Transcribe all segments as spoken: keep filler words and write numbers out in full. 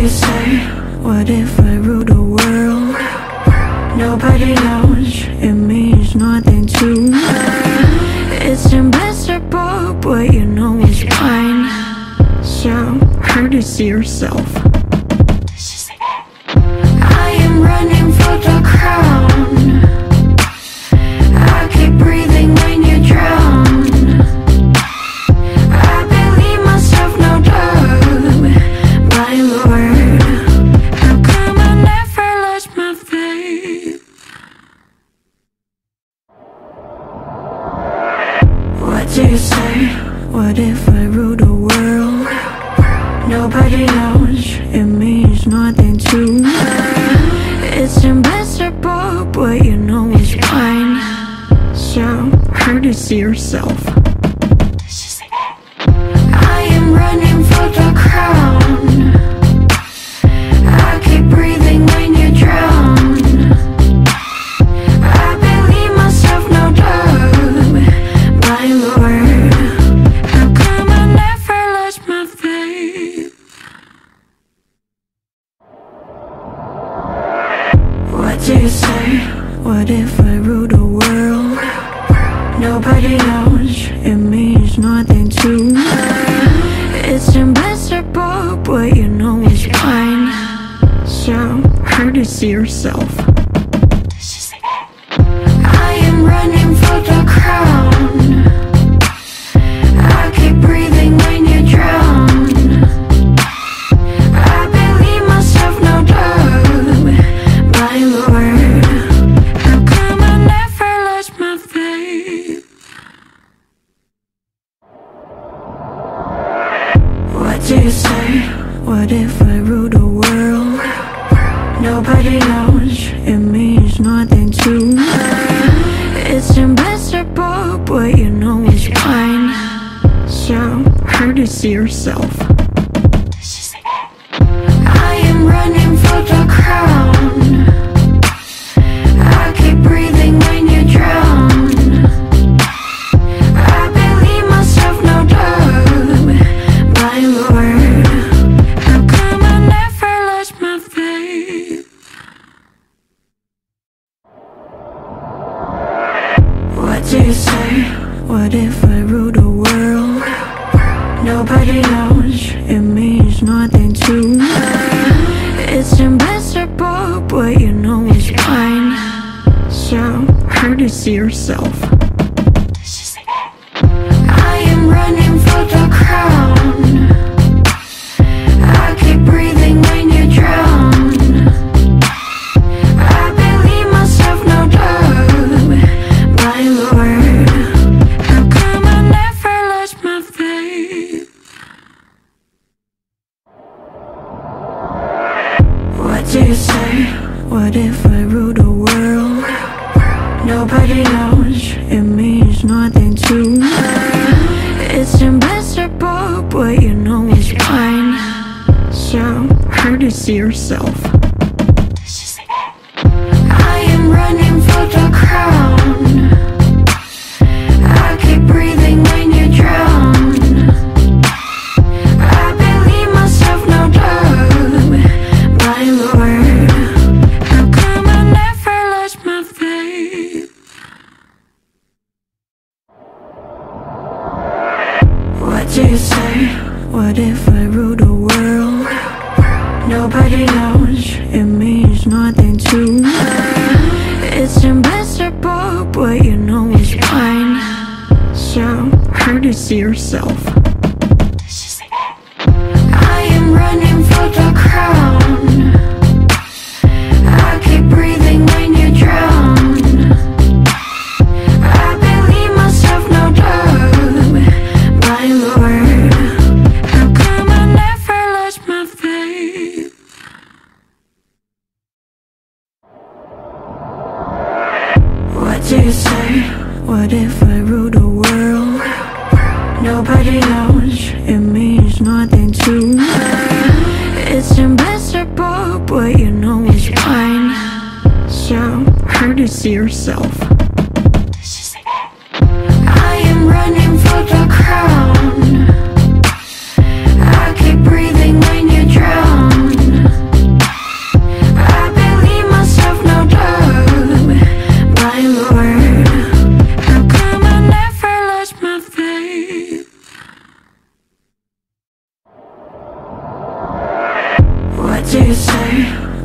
you say? What if I rule the world? Nobody knows, it means nothing to her. It's impossible, but you know it's mine. So, how do you see yourself? I am running for the crown. I keep breathing when you drown. I believe myself, no doubt, my lord. How come I never lost my faith? What do you say? What if I rule the world? Nobody knows, it means nothing to her. It's impossible, but you know it's mine. So, how do you see yourself? I am running for the crown. I keep breathing when you drown. I believe myself, no doubt, my lord. How come I never lost my faith? What do you say? What if I rule the world? Nobody knows, it means nothing to her. It's impossible, but you know it's mine. So, how do you see yourself? I am running for the crown. I keep breathing when you drown. I believe myself, no doubt, my lord. How come I never lost my faith? What do you say? What if I rule the world? Nobody knows, it means nothing to her. It's impossible, but you know it's mine. So, how do you see yourself? I am running for the crown. I keep breathing when you drown. I believe myself, no doubt, my lord. How come I never lost my faith? What do you say? What if I rule the world? Nobody knows, it means nothing to her. It's impossible, but you know it's mine. So, how do you see yourself? I am running for the crown. I keep breathing when you drown. I believe myself, no doubt, my lord. How come I never lost my faith? What do you say? What if I rule the world? Nobody knows, it means nothing to her. It's impossible, but you know it's mine. So, how do you see yourself? I am running for the crown. I keep breathing when you drown. I believe myself, no doubt, my lord. How come I never lost my faith? What do you say? What if I rule the world? Nobody knows, it means nothing to her. It's impossible, but you know it's mine. So, how do you see yourself? I am running for the crown. I keep breathing when you drown. I believe myself, no doubt, my lord. How come I never lost my faith? What do you say? What if I rule the world? Nobody knows.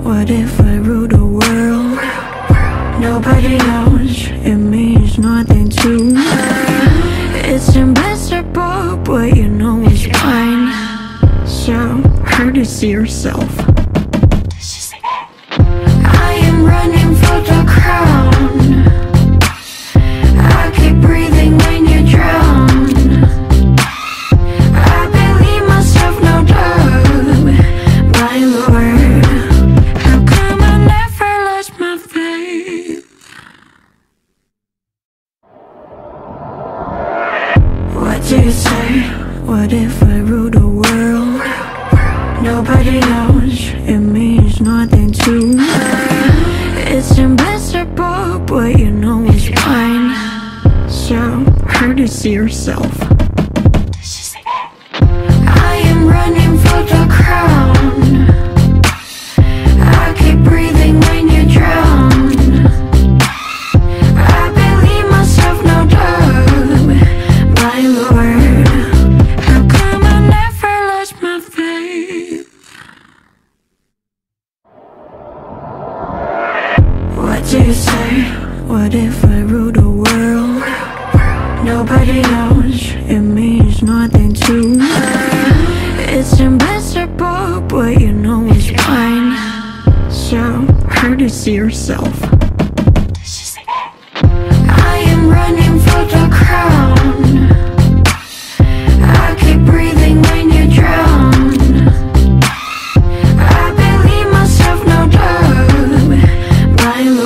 What if I rule the world? Nobody knows, it means nothing to me. It's impossible, but you know it's mine. So how do you see yourself? I am running for the crown. Do you say, what if I rule the world? Nobody knows, it means nothing to me. It's impossible, but you know it's mine. So how do you see yourself? I am running for the crown. I keep breathing when you drown. I believe myself, no doubt, my Lord. Do you say, what if I rule the world? Nobody knows, it means nothing to me. It's impossible, but you know it's mine. So how do you see yourself? I am running for the crown. I keep breathing when you drown. I believe myself, no doubt, my Lord.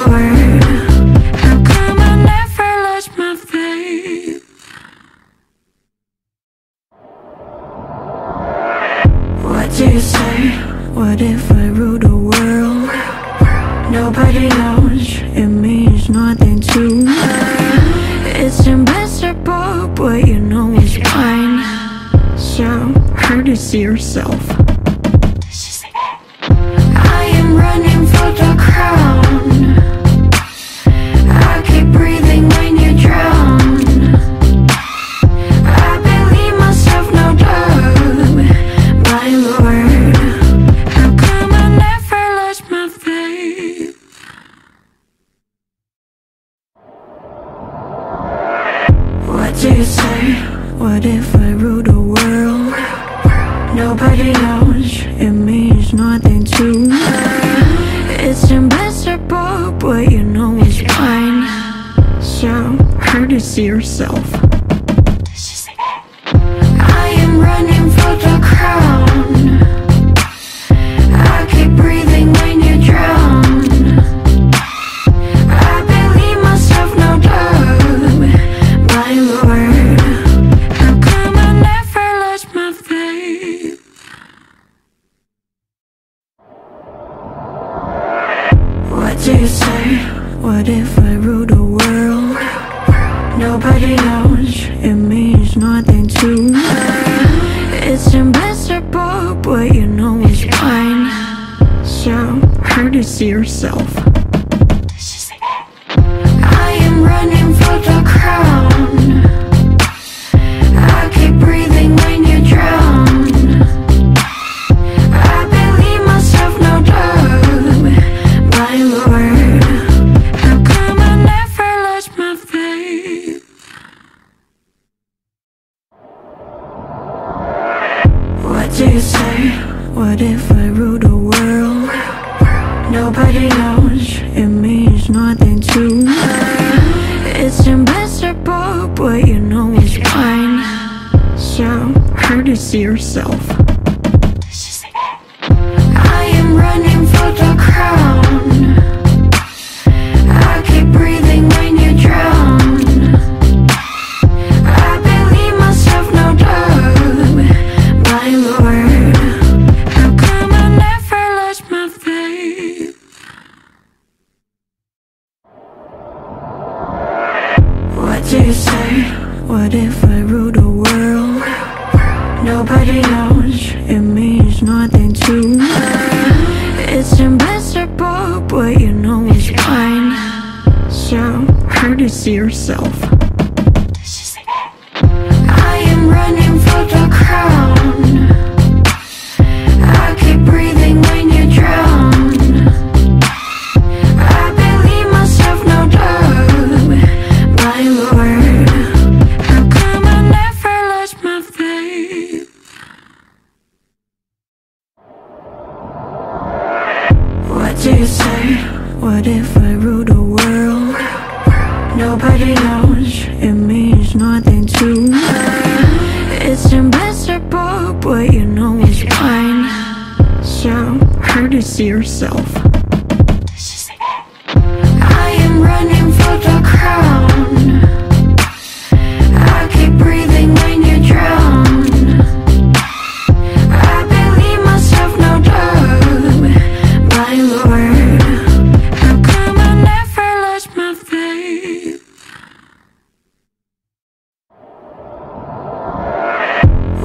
Do you say, what if I rule the world? Nobody knows, it means nothing to me. It's impossible, but you know it's mine. So how do you see yourself? I am running for the crown. I keep breathing when you drown. I believe myself, no doubt, my Lord. Do you say, what if I rule the world? Nobody knows, it means nothing to me. It's impossible, but you know it's mine. So how do you see yourself? I am running for the crown. I keep breathing when you drown. I believe myself, no doubt, my Lord. Do you say, what if I rule the world? Nobody knows, it means nothing to me. It's impossible, but you know it's mine. So how do you see yourself? I am running for the crown. I keep breathing when you drown. I believe myself, no doubt, my Lord. Do you say, what if I rule the world? Nobody knows, it means nothing to me. It's impossible, but you know it's mine. So how do you see yourself? I am running for the crown. I keep breathing when you drown. I believe myself, no doubt, my Lord. Do you say, what if I rule the world? Nobody knows, it means nothing to me. It's impossible, but you know it's mine. So how do you see yourself? I am running for the crown. I keep breathing when you drown. what you know is mine. So hard to see yourself. I am running for the crown. I keep breathing when you drown. I believe myself, no doubt, my Lord. How come I never lost my faith?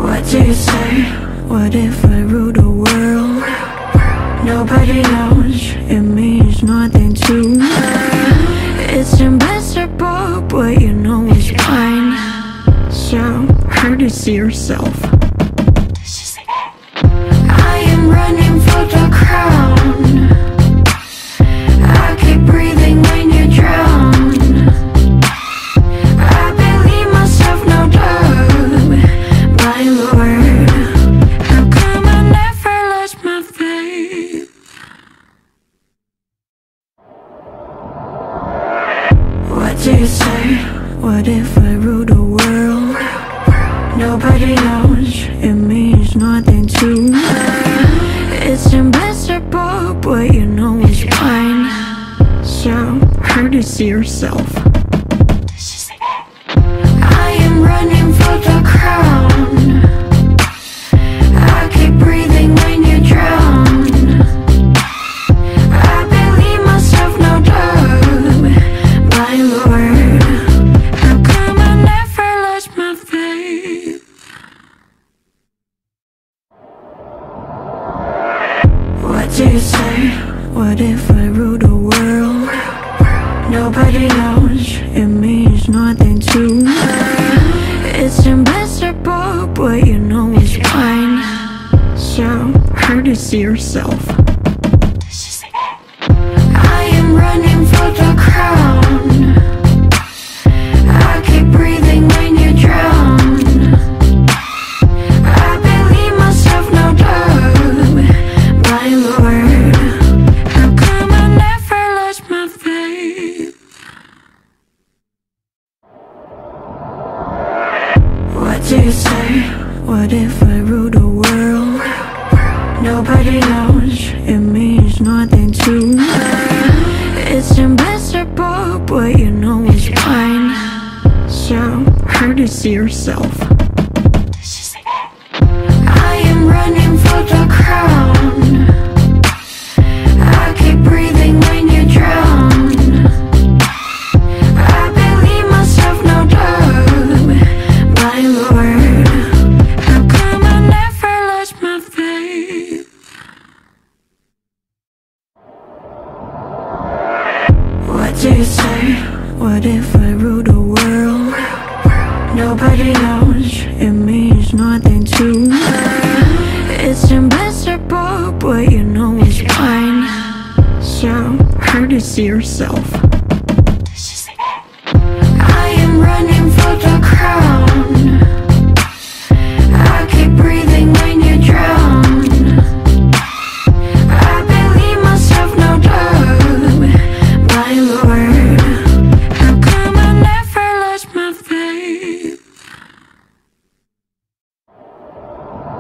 What do you say? What if I ruled the world? Nobody knows, it means nothing to her. It's impossible, but you know it's mine. So hard to see yourself. I am running for the crown. I keep breathing when you drown. I believe myself, no doubt, my Lord. How come I never lost my faith? What do you say? What if I ruled the world? Nobody knows, it means nothing to her. It's impossible, but you know it's mine. So hard to see yourself. I am running for the crown. I keep breathing when you drown. I believe myself, no doubt, my Lord. How come I never lost my faith? What do you say? What if I ruled the world? Nobody knows, it means nothing to her. It's impossible, but you know it's mine. So hard to see yourself. I am running for the crown. I keep breathing when you drown. I believe myself, no doubt, my Lord. How come I never lost my faith? What do you say? What if I ruled the world? Nobody knows, it means nothing to her. It's impossible, but you know it's mine. So hard to see yourself. I am running for the crown. I keep breathing when you drown. I believe myself, no doubt, my Lord. How come I never lost my faith?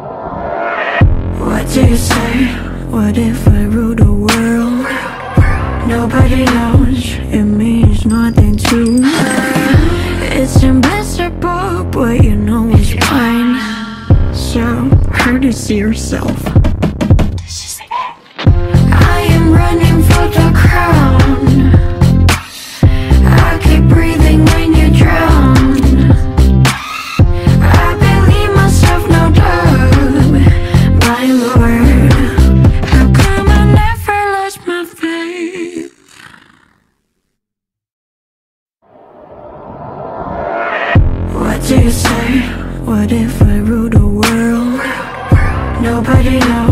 What do you say? What if I ruled the world? Nobody knows, it means nothing to her. It's impossible, but you know it's mine. So hard to see yourself. I am running for the crown. I keep breathing when you drown. I believe myself, no doubt, my Lord. How come I never lost my faith? What do you say? What if I ruled the world? Nobody knows, it means nothing to her. It's impossible, but you know it's mine. So hard to see yourself. I am running for the crown. I keep breathing when you drown. I believe myself, no doubt, my Lord. How come I never lost my faith? What do you say? What if I ruled the world? Nobody knows.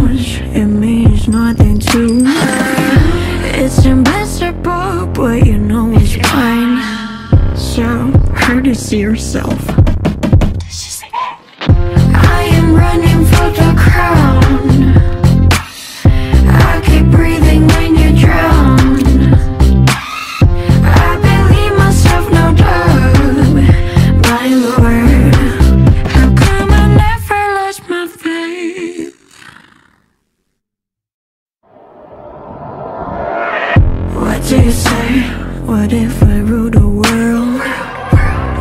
What if I rule the world?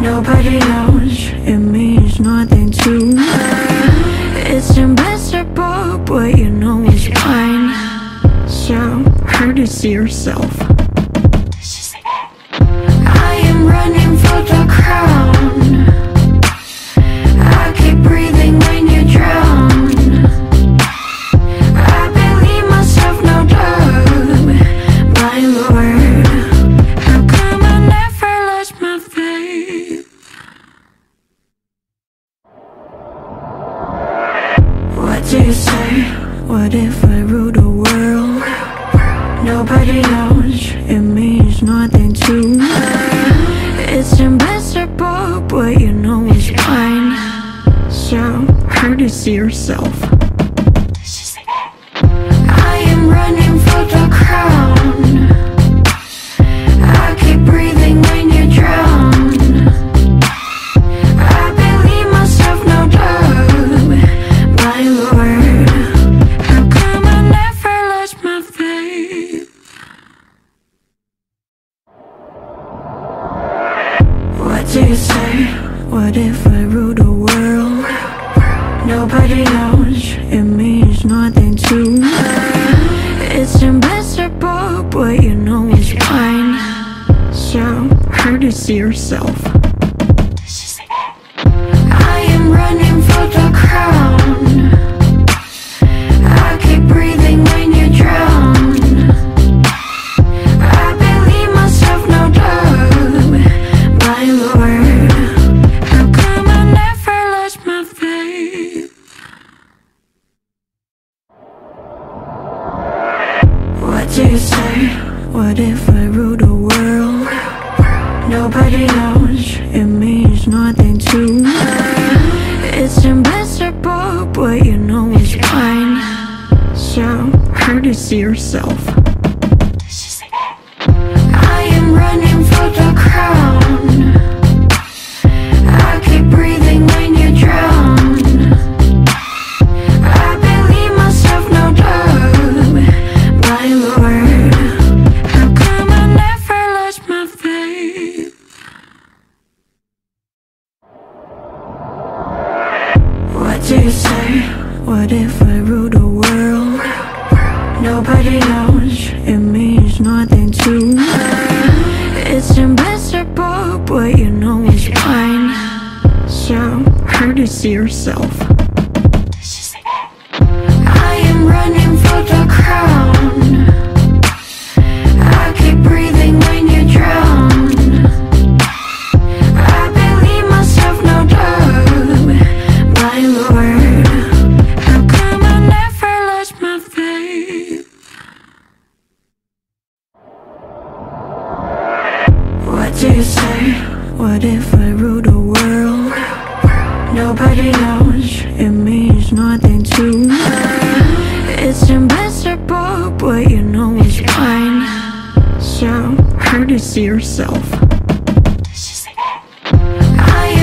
Nobody knows, it means nothing to me. It's impossible, but you know it's fine. So, how do you see yourself? I am running for the crown. I keep breathing when you drown. I believe myself, no doubt, my lord. How come I never lost my faith? What do you say? What if I rule the world? Nobody knows, it means nothing to me. It's impossible, but you know it's fine. So, how do you see yourself? I am running for the crown. I keep breathing when you drown. I believe myself, no doubt, my lord. How come I never lost my faith? What do you say? What if I rule the world? Nobody knows, it means nothing to me. It's impossible, but you know it's fine. So, how do you see yourself? I am running for the crown. I keep breathing when you drown. I believe myself, no doubt, my lord. How come I never lost my faith? What do you say? What if I rule the world? Nobody knows, it means nothing to me. It's impossible, but you know it's fine. So, how do you see yourself? I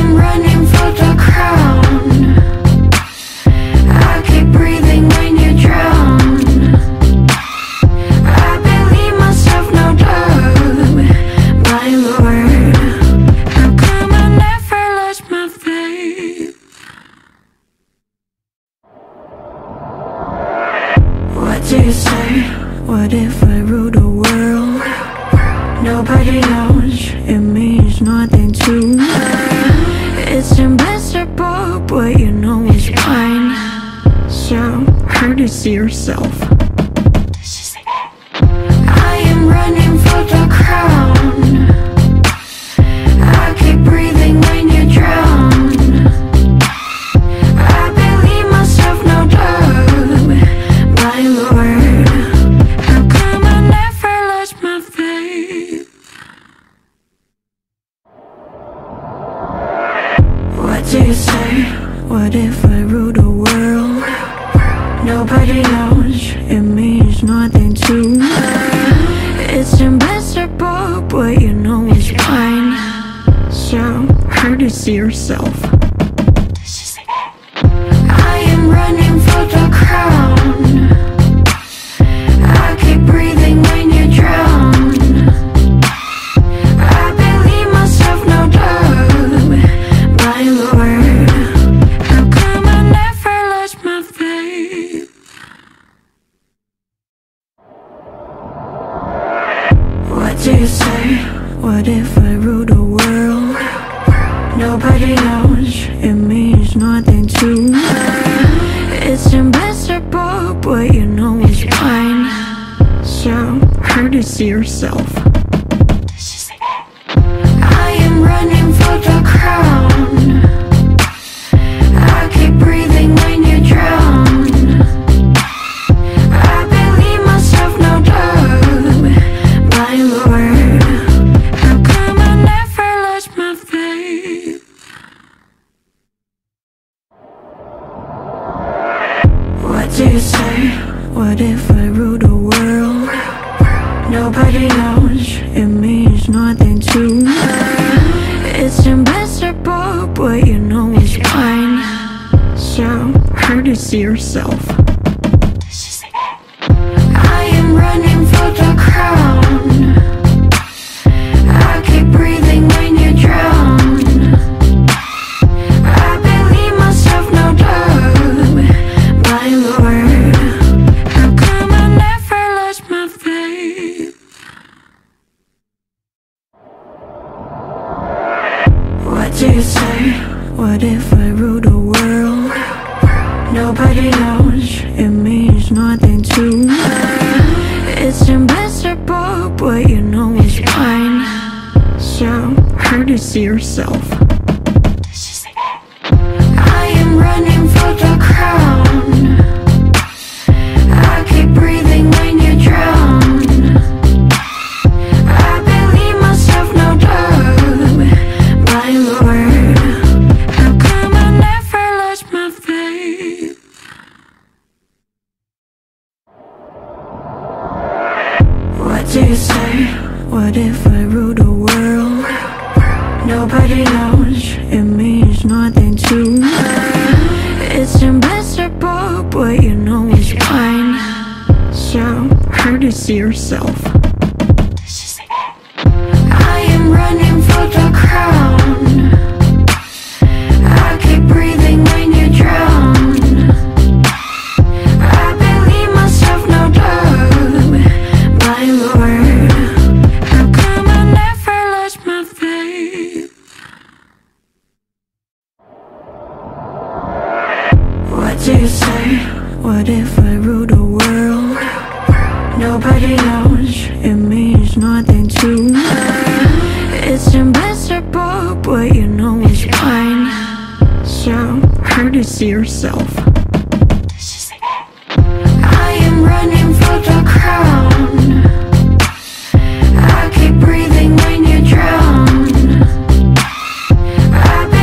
am running for the crown. I keep breathing when you drown. I believe myself, no doubt, my lord. How come I never lost my faith? What do you say? What if I rule the world? Nobody knows, it means nothing to me. It's impossible, but you know it's fine. So, how do you see yourself? I am running for the crown. I keep breathing when you drown. I believe myself, no doubt, my lord. How come I never lost my faith? What do you say? What if I rule the world? Nobody knows, it means nothing to me. It's impossible, but you know it's fine. So, how do you see yourself? I am running for the crown. I keep breathing when you drown. I believe myself, no doubt, my lord. How come I never lost my faith? What do you say? What if I rule the world? Nobody knows, it means nothing to me. It's impossible, but you know it's fine. So, how do you see yourself? I am running for the crown. I keep breathing when you drown. I believe myself, no doubt, my lord. How come I never lost my faith? What do you say? What if I rule the world? Nobody knows, it means nothing to me. It's impossible, but you know it's fine. So, how do you see yourself? I am running for the crown. I keep breathing when you drown. if I rule the world? Nobody knows, it means nothing to me. It's impossible, but you know it's fine. So, how do you see yourself? I am running for the crown. I keep breathing when you drown. What if I rule the world? Nobody knows, it means nothing to me. It's impossible, but you know it's fine. So, how do you see yourself? I am running for the crown. I keep breathing when you drown. I believe myself, no doubt, my Lord. What if I rule the world? Nobody knows, it means nothing to me. It's impossible, but you know it's fine. So, how do you see yourself? I am running for the crown. I keep breathing when you drown. I believe myself, no doubt, my Lord. What if I rule the world? Nobody knows, it means nothing to me. It's impossible, but you know it's fine. So, how do you see yourself? I am running for the crown. I keep breathing when you drown. I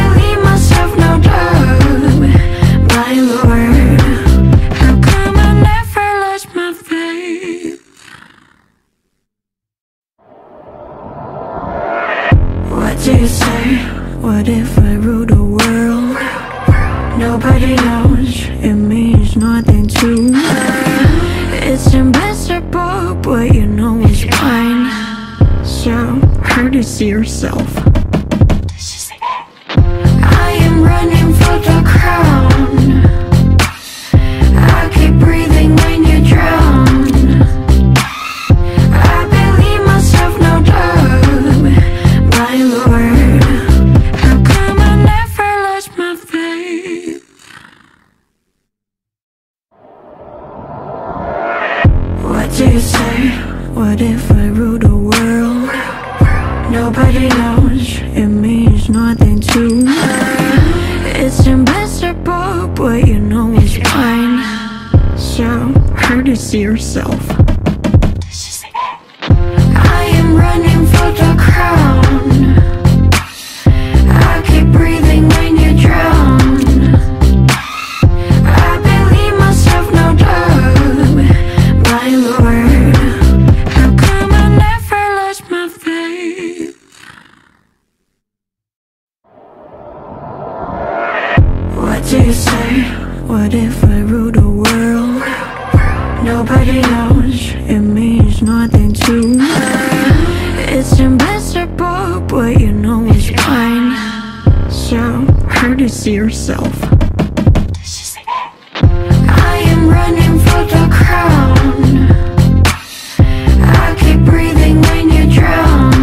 believe myself, no doubt, my Lord. What if I rule the world? Nobody knows, it means nothing to me. It's impossible, but you know it's fine. So, how do you see yourself? I am running for the crown. I keep breathing when you drown. I believe myself, no doubt, my Lord. What if I rule the world? Nobody knows, it means nothing to me. It's impossible, but you know it's fine. So, how do you see yourself? I am running for the crown. I keep breathing when you drown. I believe myself, no doubt, my Lord. What if I rule the world? Nobody knows, it means nothing to me. It's impossible, but you know it's fine. So, how do you see yourself? I am running for the crown. I keep breathing when you drown. I believe myself, no doubt, my Lord. What if I rule the world? Nobody knows, it means nothing to me. It's impossible, but you know it's fine. So, how do you see yourself? I am running for the crown. I keep breathing when you drown.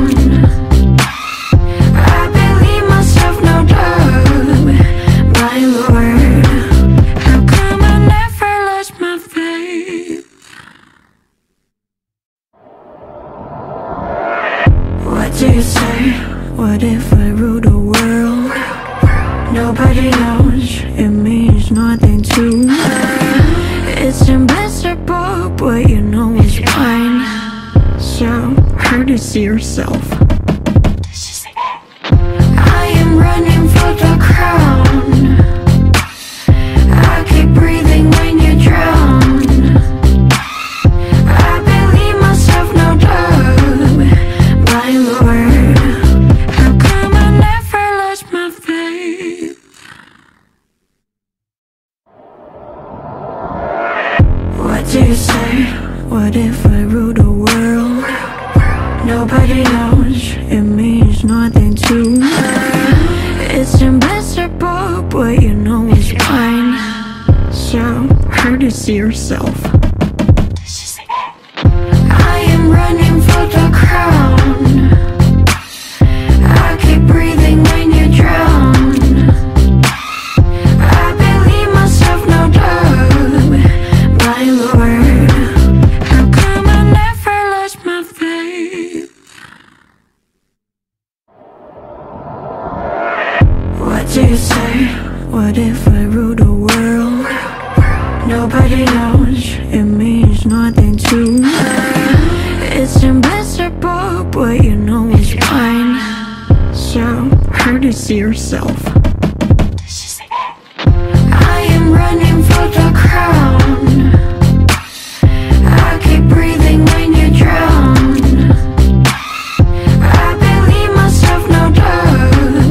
to see yourself. I am running for the crown. I keep breathing when you drown. I believe myself, no doubt, my Lord. How come I never lost my faith? What do you say? What if I rule the world? Nobody knows, it means nothing to her. It's impossible, but you know it's mine. So hard to see yourself. I am running for the crown. I keep breathing when you drown. I believe myself, no doubt, my Lord. How come I never lost my faith? What do you say? What if I rule the world? Nobody knows, it means nothing to her. It's impossible, but you know it's mine. So hard to see yourself. I am running for the crown. I keep breathing when you drown. I believe myself, no doubt,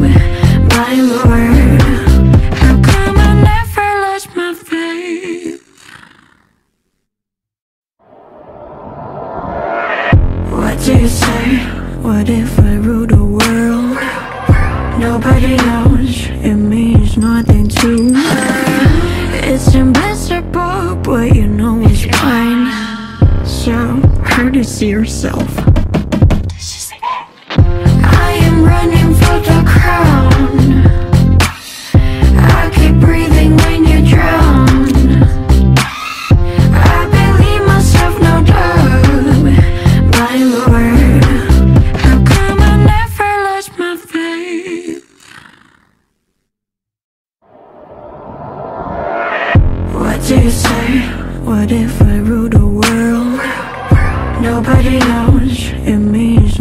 my Lord. How come I never lost my faith? What do you say? What if I rule the world? Nobody knows, it means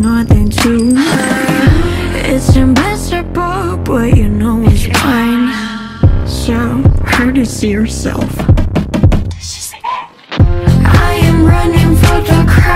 nothing to her. It's impossible, but you know it's mine. So hard to see yourself. I am running for the crown.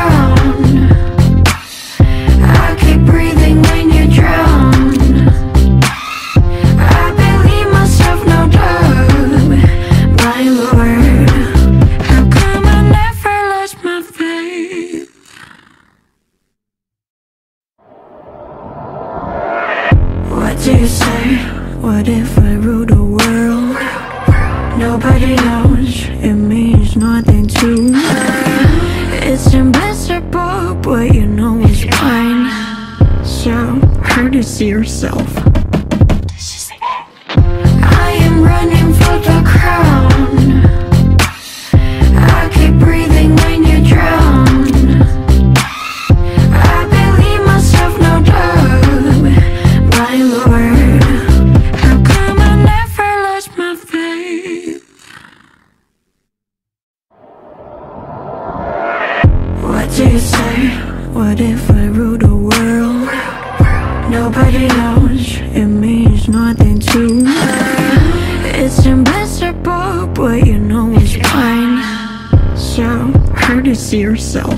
I keep breathing when you drown. I believe myself, no doubt, my Lord. How come I never lost my faith? What do you say? What if I rule the world? Nobody knows, it means nothing to her. It's impossible, but you know it's mine. So hard to see yourself.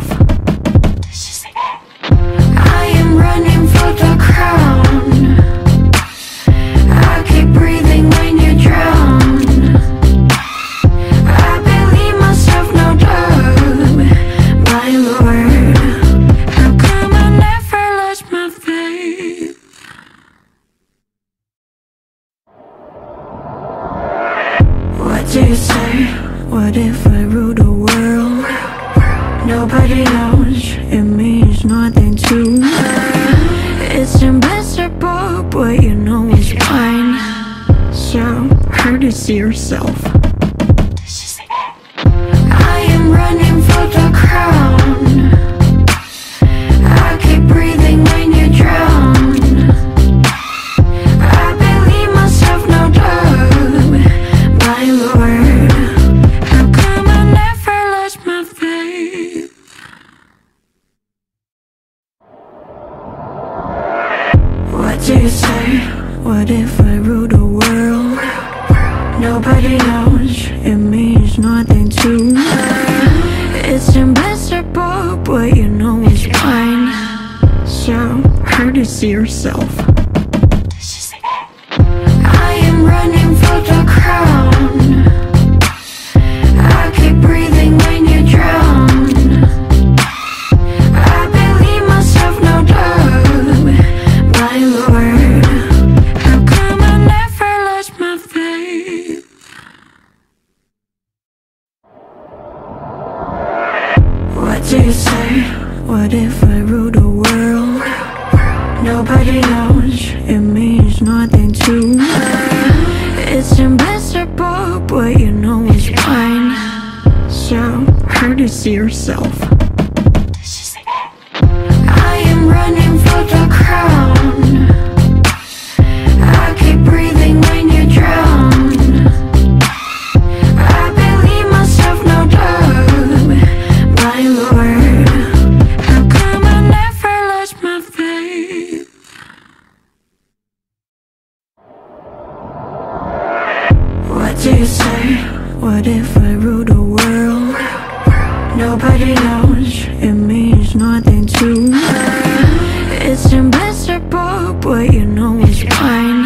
I am running for the crown. I keep breathing when you drown. I believe myself, no doubt, my Lord. How come I never lost my faith? What do you say? What if I rule the world? Nobody knows, it means nothing to her. It's impossible, but you know it's mine. So hard to see yourself. I am running for the crown. I keep breathing when you drown. I believe myself, no doubt, my Lord. How come I never lost my faith? What do you say? What if I rule the world? Nobody knows, it means nothing to her. It's impossible, but you know it's mine. So hard to see yourself. I am running for the crown. I keep breathing when you drown. I believe myself, no doubt, my Lord. How come I never lost my faith? What do you say? What if I rule the world? Nobody knows, it means nothing to her. It's impossible, but you know it's mine. So hard to see yourself. I am running for the crown. I keep breathing when you drown. I believe myself, no doubt, my Lord. How come I never lost my faith? more than two. It's impossible, but you know it's mine. So hard to see yourself. I am running for the crown. I keep breathing when you drown. I believe myself, no doubt, my lord. How come I never lost my faith? What do you say? What if I rule the world? Nobody knows, it means nothing to her. It's impossible, but you know it's mine. So hard to see yourself. I am running for the crown. I keep breathing when you drown. I believe myself, no doubt, my lord. How come I never lost my faith? What do you say? What if I rule the world? Nobody knows, it means nothing to her. It's impossible, but you know it's mine.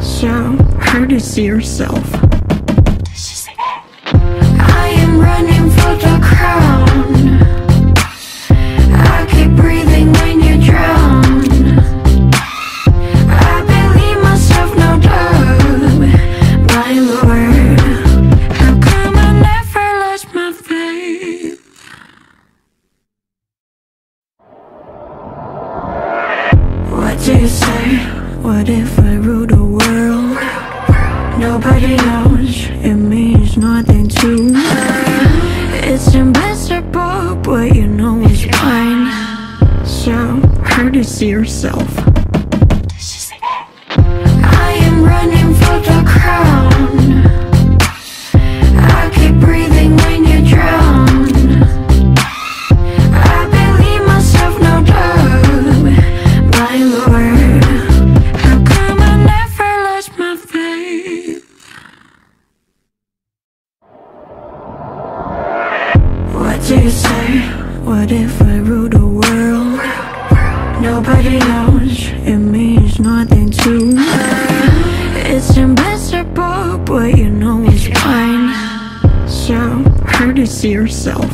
So hard to see yourself. I am running for the crown. I keep breathing when you drown. I believe myself, no doubt, my lord. How come I never lost my faith? What do you say? What if I rule the world? Nobody knows, it means nothing to her. It's impossible, but you know it's mine. So hard to see yourself.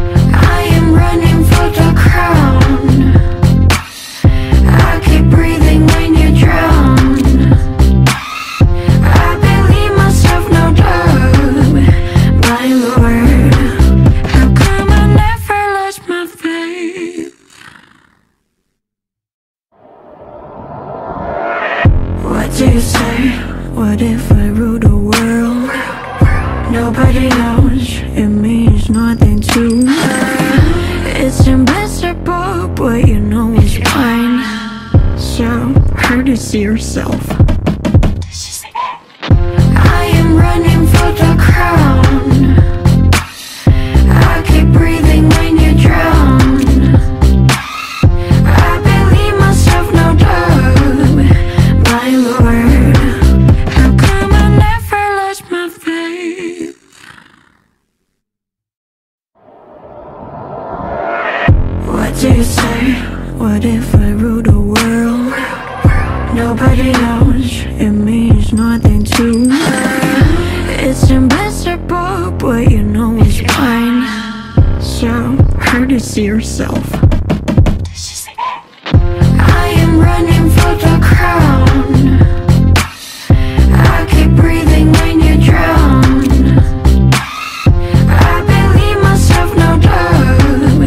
I am running for the crown. I keep breathing when you drown. I believe myself, no doubt, my lord. How come I never lost my faith? What do you say? What if I rule the world? Nobody knows, it means nothing to her. It's impossible, but you know it's mine. So hard to see yourself. I am running for the crown. I keep breathing when you drown. I believe myself, no doubt, my lord. How come I never lost my faith? What do you say? What if I rule the world? Nobody knows, it means nothing to her. It's impossible, but you know it's mine. So hard to see yourself. I am running for the crown. I keep breathing when you drown. I believe myself, no doubt, my lord. How come I never lost my faith? What do you say? What if I rule the world? Nobody knows, it means nothing to her. It's impossible, but you know it's mine. So hard to see yourself. I am running for the crown. I keep breathing when you drown. I believe myself, no doubt, my lord. How come I never lost my faith? What do you say? What if I rule the world? Nobody knows, it means nothing to her. It's impossible, but you know it's mine. So hard to see yourself. I am running for the crown. I keep breathing when you drown. I believe myself, no doubt,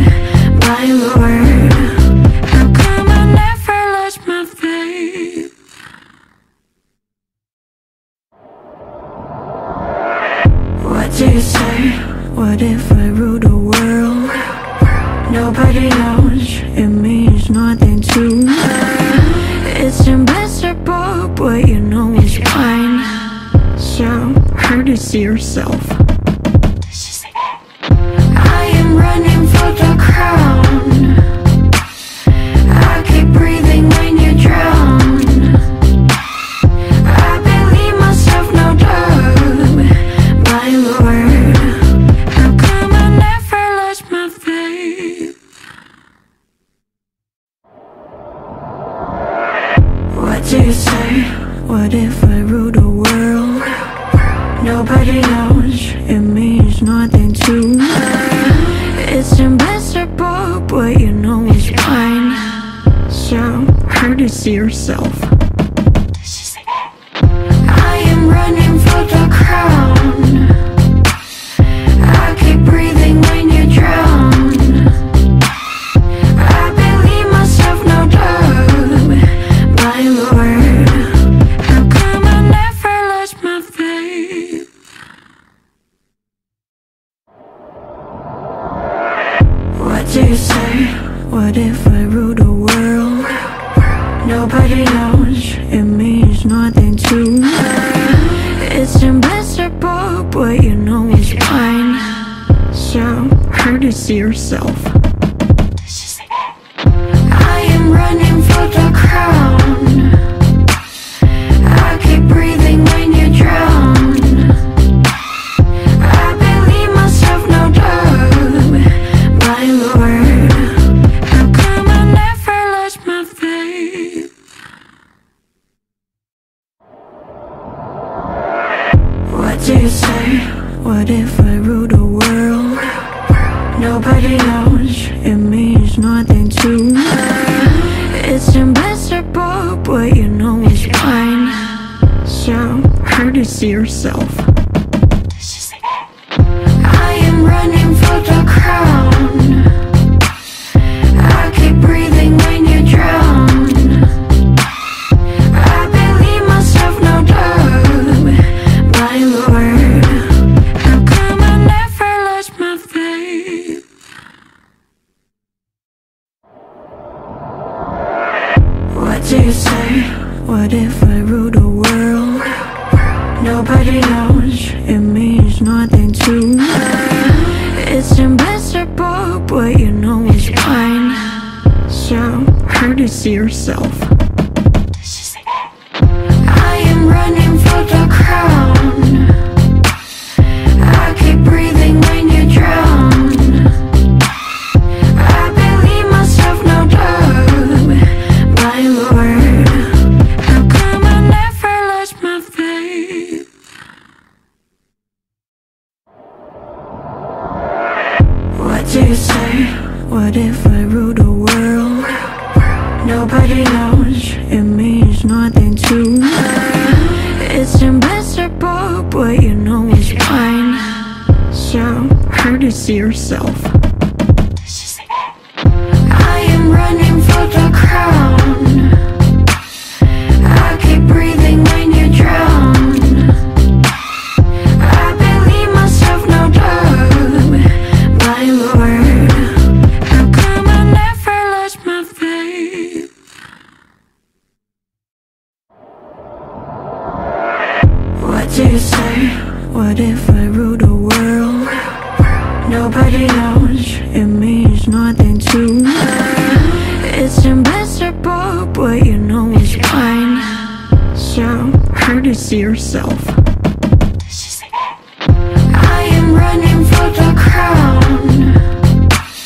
adios, it means nothing to me. It's impossible, but you know it's fine. So, how do you see yourself? I am running for the crown. I keep breathing when you drown. I believe myself, no doubt, my lord. How come I never lost my faith? What do you say? What if I rule the world? Nobody knows, it means nothing to me. It's impossible, but you know it's fine. So, how do you see yourself? I am running for the crown. I keep breathing when you drown. I believe myself, no doubt, my lord. How come I never lost my faith? What do you say? What if I rule the world? Nobody knows, it means nothing to me. It's impossible, but you know it's fine. So, how do you see yourself? I am running for the crown. I keep breathing when you drown. I believe myself, no doubt, my lord. How come I never lost my faith? What do you say? What if I rule the world? Nobody knows, it means nothing to me. It's impossible, but you know it's fine. So, how do you see yourself? I am running for the crown. I keep breathing when you drown. I believe myself, no doubt, my lord. How come I never lost my faith? What do you say? What if I rule the world? Nobody knows, it means nothing to me. It's impossible, but you know it's fine. So, how do you see yourself? I am running for the crown.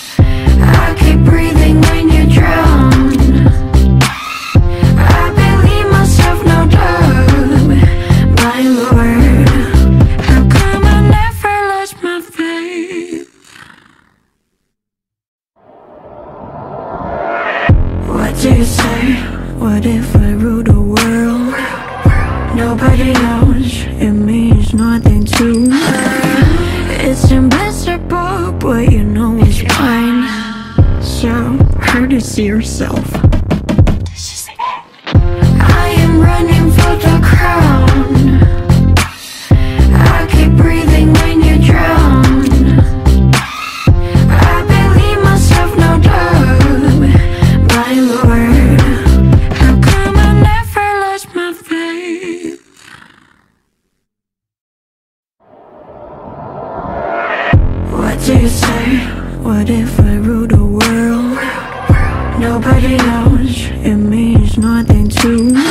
I keep breathing when you drown. I believe myself, no doubt, my lord. How come I never lost my faith? What do you say? What if I rule the world? Nobody knows, it means nothing to me. It's impossible, but you know it's fine. So, how do you see yourself? I am running for the crown. I keep breathing when you drown. I believe myself, no doubt, my lord. How come I never lost my faith? What do you say? What if I rule the world? Nobody knows, it means nothing to me. It's impossible, but you know it's fine. So, how do you see yourself? I am running for the crown. I keep breathing when you drown. I believe myself, no doubt, my lord. How come I never lost my faith? What do you say? What if I rule the world? Nobody knows, it means nothing to me. It's impossible, but you know it's fine. So, how do you see yourself? I am running for the crown. I keep breathing when you drown. I believe myself, no doubt. nobody else. It means nothing to me.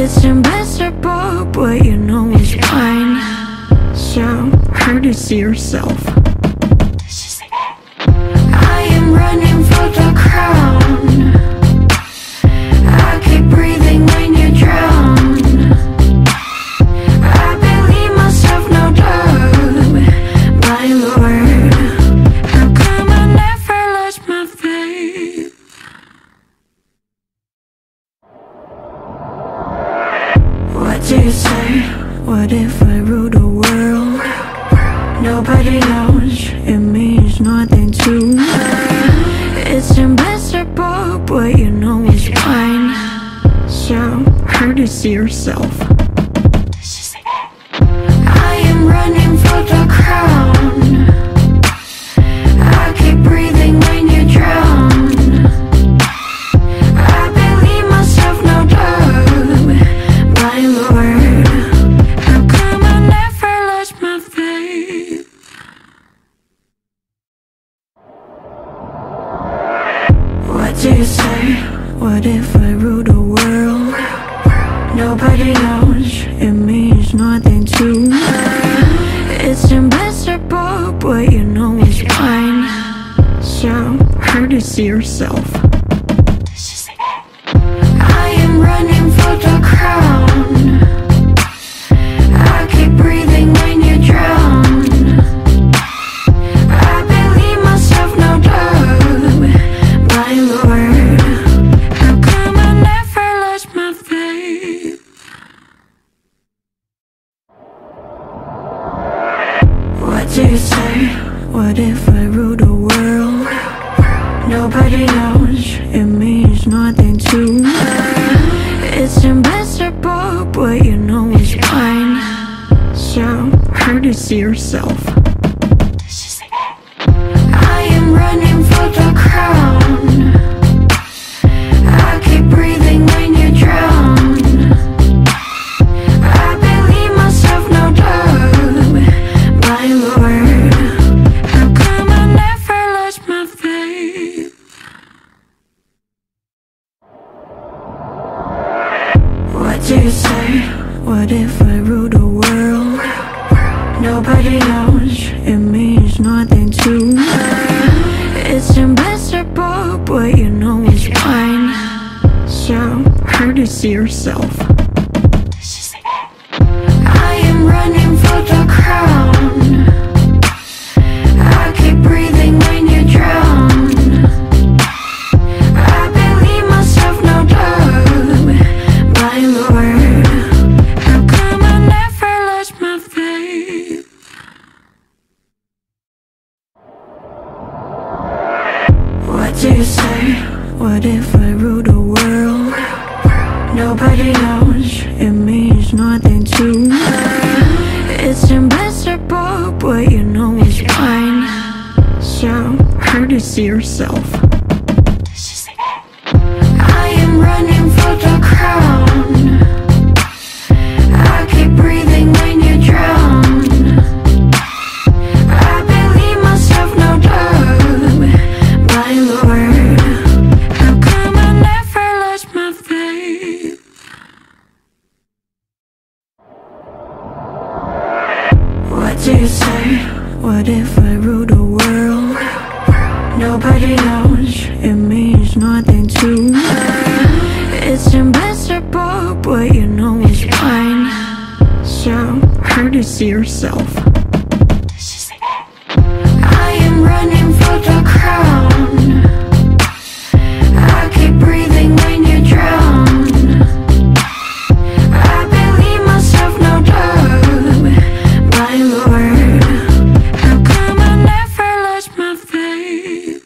It's invisible, but you know it's mine. So hard to see yourself. I am running for the crown. I keep breathing when you drown. I believe myself, no doubt, my lord. How come I never lost my faith? What do you say? What if I rule the world? Nobody knows, it means nothing to me. It's invisible, but you know it's mine. So hard to see yourself. I am running for the crown. I keep breathing when you drown. I believe myself, no doubt, my lord. How come I never lost my faith? What do you say? What if I rule the world? Nobody knows, it means nothing to me. It's invisible, but you know it's mine. So hard to see yourself. I am running for the crown. I keep breathing when you drown. I believe myself, no doubt, my lord. How come I never lost my faith? What do you say? What if I rule the world? Nobody knows, it means nothing to me. It's invisible, but you know it's mine. So hard to see yourself. I am running for the crown. I keep breathing when you drown. I believe myself, no doubt, my lord. How come I never lost my faith? What do you say? What if I rule the world? Nobody knows, it means nothing to me. It's invisible, but you know it's mine. So hard to see yourself. I am running for the crown. I keep breathing when you drown. I believe myself, no doubt, my lord. How come I never lost my faith?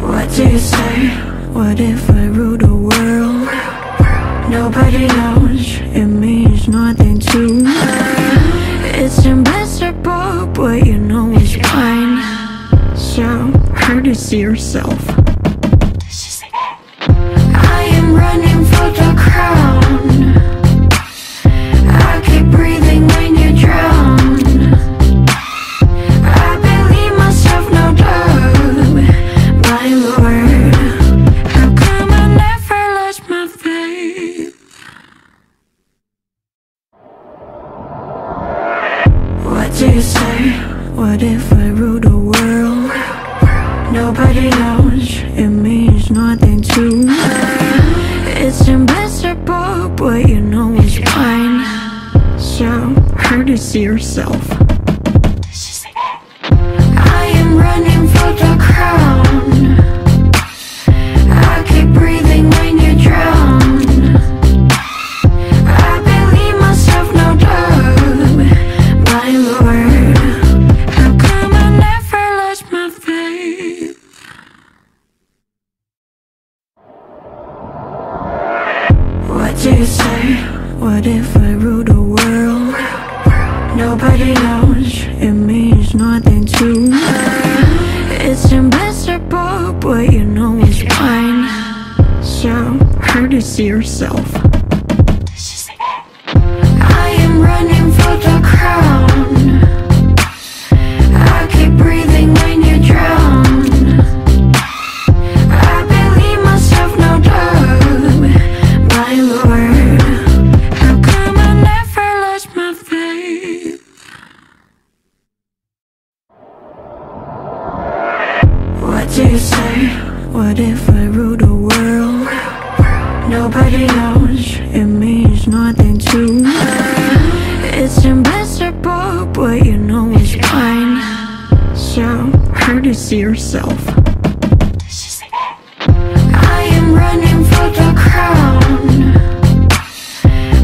What do you say? What if I rule the world? Nobody knows, it means nothing to me. It's invisible, but you know it's mine. So hard to see yourself. I am running for the crown. I keep breathing when you drown. I believe myself, no doubt, my lord. How come I never lost my faith? What do you say? What if I rule the world? Nobody knows, it means nothing to me. It's invisible, but you know it's mine. So hard to see yourself. I am running for the crown. I keep breathing when you drown. I believe myself, no doubt, my lord. How come I never lost my faith? What do you say? What if I rule the world? Nobody knows, it means nothing to me. It's invisible, but you know it's mine. So hard to see yourself. I am running for the crown. I keep breathing when you drown. I believe say, what if I rule the world? Nobody knows, it means nothing to me. It's impossible, but you know it's fine. So, how do you see yourself? I am running for the crown. I keep breathing when you drown. I believe myself, no doubt, my lord. How come I never lost my faith? What do you say? What if I rule the world? Nobody knows, it means nothing to me. It's impossible, but you know it's fine. So, how do you see yourself? I am running for the crown. I keep breathing when you drown. I believe myself, no doubt, my lord. How come I never lost my faith? What do you say? What if I rule the world? Nobody knows, it means nothing to me. It's impossible, but you know it's fine. So, how do you see yourself? I am running for the crown.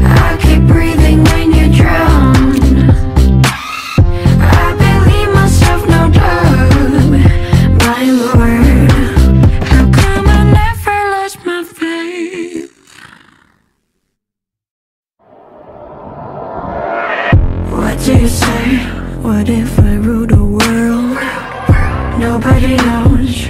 I keep breathing when you drown. I believe myself, no doubt, my lord. How come I never lost my faith? What do you say? What if I rule the world? Nobody knows,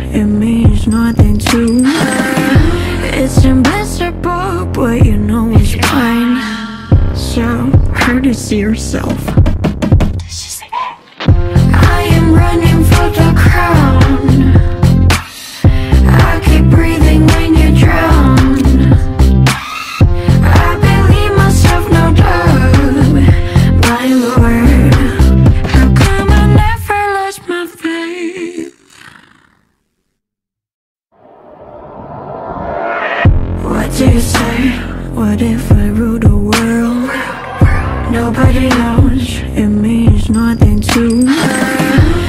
it means nothing to me.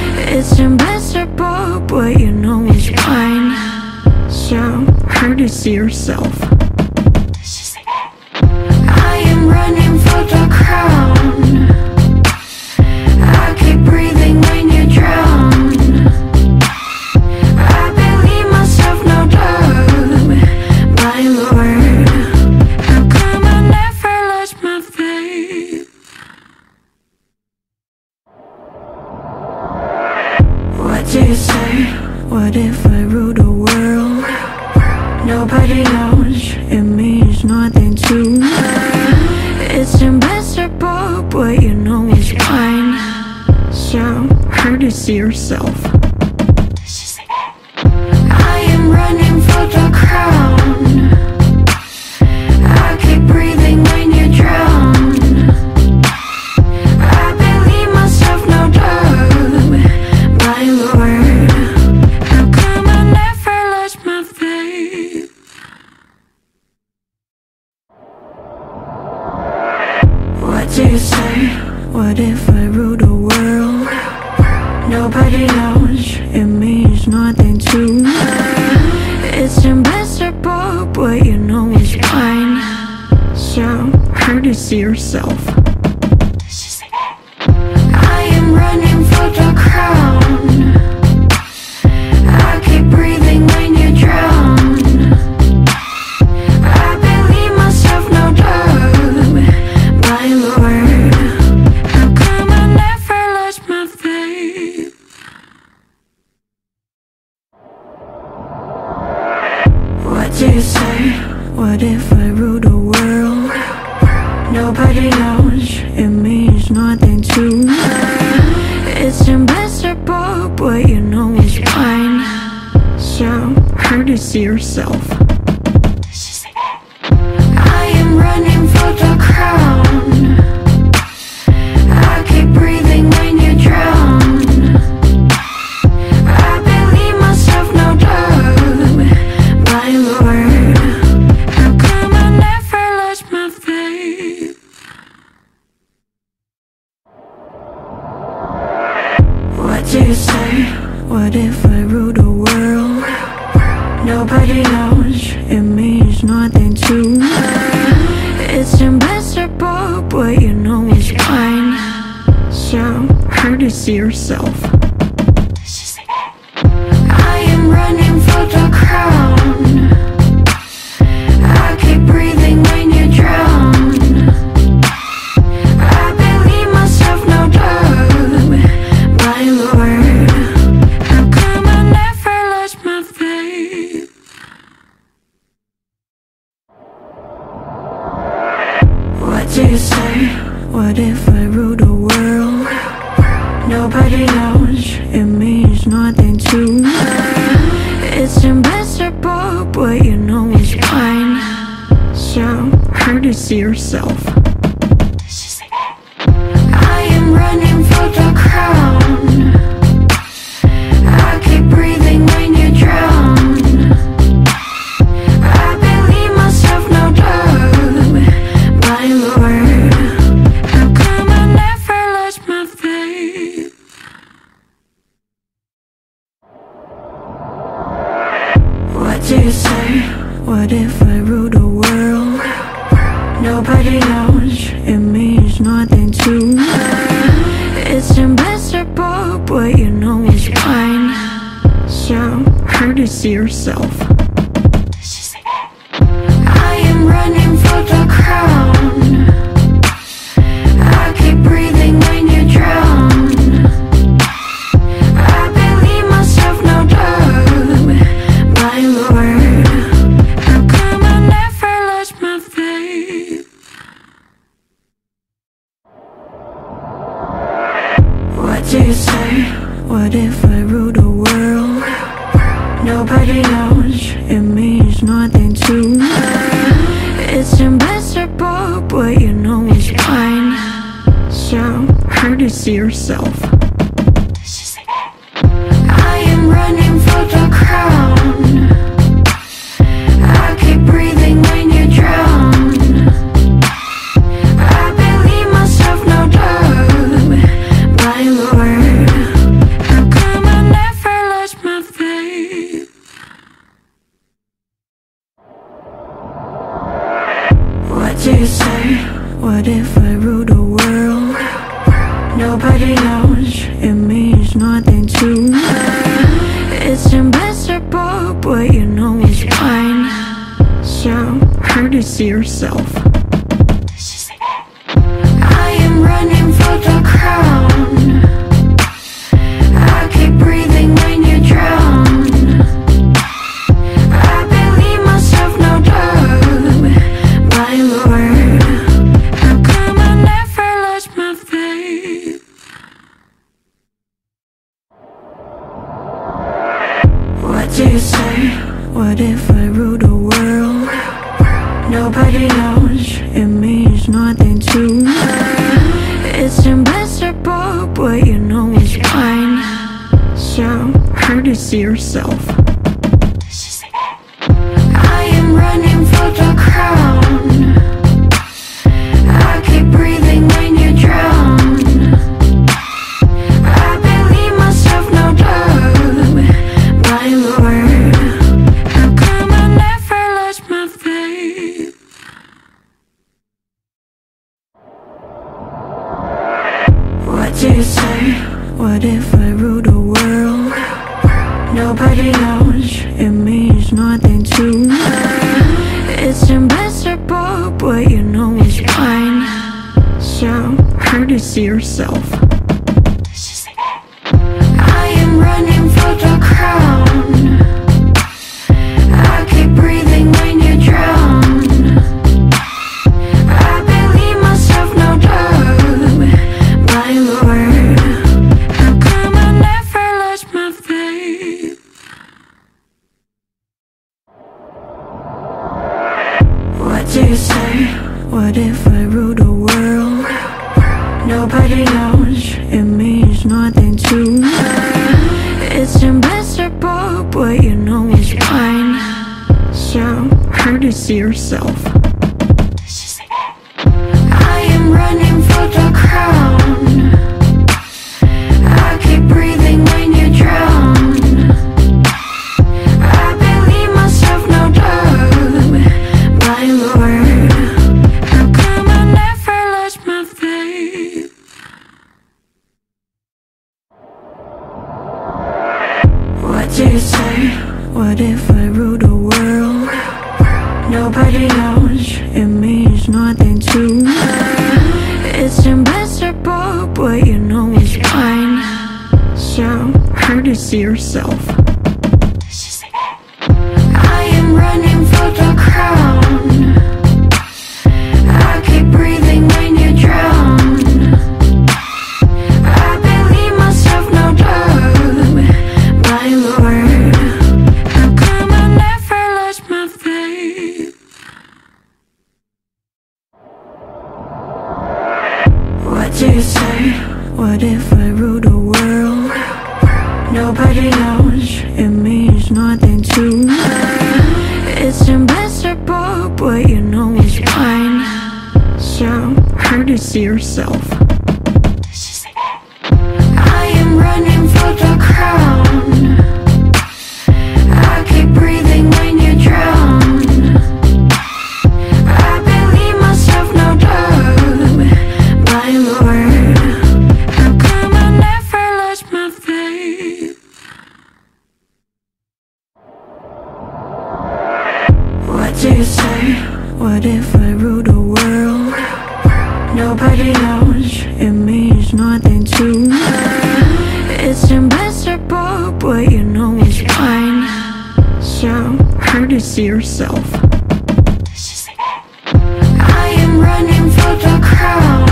It's impossible, but you know it's fine. So, how do you see yourself? I am running for the crown. I keep breathing when you drown. I believe myself, no doubt, my lord. How come I never lost my faith? What do you say? What if I rule the world? Nobody knows, it means nothing to me. It's impossible, but you know it's fine. So, how do you see yourself? I am running for the crown. I keep breathing when you drown. I believe myself, no doubt, my lord. How come I never lost my faith? What do you say? What if I rule the world? Nobody knows, it means nothing to me. It's impossible, but you know it's fine. So, how do you see yourself? I am running for the crown. I keep breathing when you drown. I believe myself, no doubt, my lord. How come I never lost my faith? What do you say? What if I rule the world? Nobody knows, it means nothing to me. It's impossible, but you know it's fine. So, how do you see yourself? I am running for the crown. I keep breathing when you drown. I believe myself, no doubt, my lord. How come I never lost my faith? What do you say? What if I rule the world? Nobody knows, it means nothing to me. It's impossible, but you know it's fine. So, how do you see yourself? I am running for the crown. I keep breathing when you drown. you say? What if I rule the world? Nobody knows, it means nothing to her. It's impossible, but you know it's mine. So, hard to see yourself. I am running for the crown. I keep breathing when you drown. I believe myself, no doubt, my Lord. How come I never lost my faith? What do you say? What if I rule the world? Nobody knows, it means nothing to her. It's impossible, but you know it's mine. So hard to see yourself. I am running for the crown. I keep breathing when you drown. I believe myself, no doubt, my Lord. How come I never lost my faith? What do you say? What if I rule the world? Nobody knows, it means nothing to her. It's impossible, but you know it's mine. So hard to see yourself. I am running for the crown. I keep breathing when you drown. I believe myself, no doubt, my Lord. How come I never lost my faith? What do you say? What if I rule the world? Nobody knows, it means nothing to her. It's impossible, but you know it's mine. So hard to see yourself. I am running for the crown. I keep breathing when you drown. I believe myself, no doubt, my Lord. How come I never lost my faith? What do you say? What if I rule the world? Nobody knows, it means nothing to her. It's impossible, but you know it's mine. So hard to see yourself. I am running for the crown. I keep breathing when you drown. I believe myself, no doubt, my Lord. How come I never lost my faith? What do you say? What if I rule the world? Nobody knows, it means nothing to her. It's impossible, but you know it's mine. So hard to see yourself. I am running for the crown. I keep breathing when you drown. I believe myself, no doubt, my Lord. How come I never lost my faith? What do you say? What if I rule the world? Nobody knows, it means nothing to her. It's impossible, but you know it's mine. So hard to see yourself. I am running for the crown. I keep breathing when you drown. I believe myself, no doubt, my Lord. How come I never lost my faith? What do you say? What if I rule the world? Nobody knows, it means nothing to her. It's impossible, but you know it's mine. So hard to see yourself. I am running for the crown. I keep breathing when you say? What if I rule the world? Nobody knows, it means nothing to me. It's impossible, but you know it's fine. So hard to see yourself. I am running for the crown. I keep breathing when you drown. What do you say? What if I rule the world? Nobody knows, it means nothing to me. It's impossible, but you know it's fine. So hard to see yourself. I am running for the crown. I keep breathing when you drown. What do you say? What if I rule the world? Nobody knows, it means nothing to me. It's impossible, but you know it's fine. So hard to see yourself. I am running for the crown.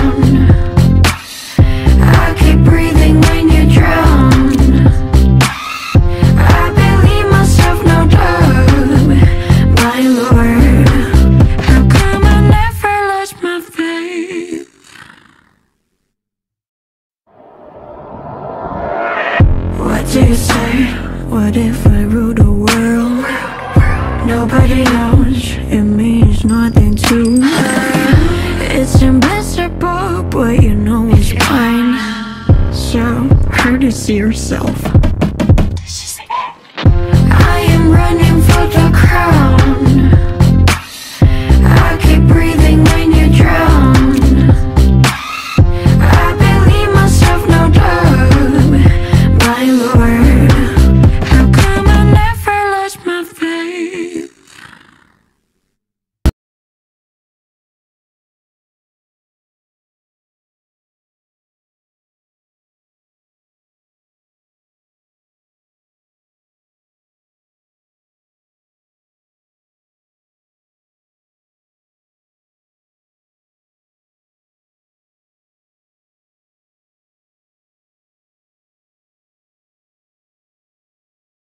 I keep breathing when you drown. I believe myself, no doubt, my Lord. What do you say? What if I rule the world? Nobody knows, it means nothing to me. It's impossible, but you know it's fine. So hard to see yourself.